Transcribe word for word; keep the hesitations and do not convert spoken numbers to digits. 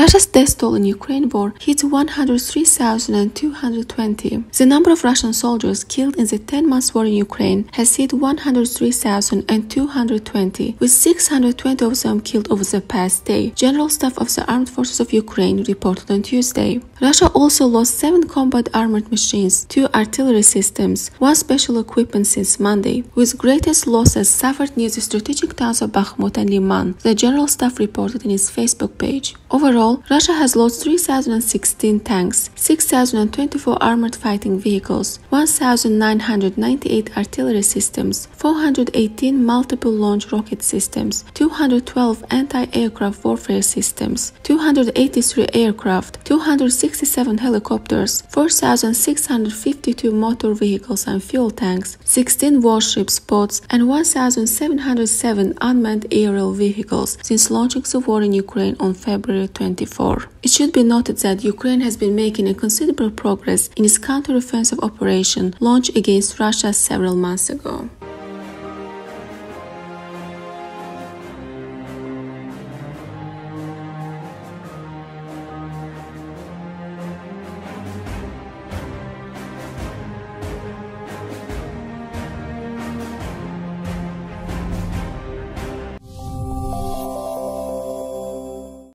Russia's death toll in Ukraine war hit one hundred three thousand two hundred twenty. The number of Russian soldiers killed in the ten month war in Ukraine has hit one hundred three thousand two hundred twenty, with six hundred twenty of them killed over the past day, General Staff of the Armed Forces of Ukraine reported on Tuesday. Russia also lost seven combat armored machines, two artillery systems, one special equipment since Monday, with greatest losses suffered near the strategic towns of Baxmut and Lyman, the General Staff reported in its Facebook page. Overall, Russia has lost three thousand sixteen tanks, six thousand twenty-four armored fighting vehicles, one thousand nine hundred ninety-eight artillery systems, four hundred eighteen multiple launch rocket systems, two hundred twelve anti-aircraft warfare systems, two hundred eighty-three aircraft, two hundred sixty-seven helicopters, four thousand six hundred fifty-two motor vehicles and fuel tanks, sixteen warship boats, and one thousand seven hundred seven unmanned aerial vehicles since launching the war in Ukraine on February twenty-fourth. It should be noted that Ukraine has been making a considerable progress in its counter-offensive operation launched against Russia several months ago.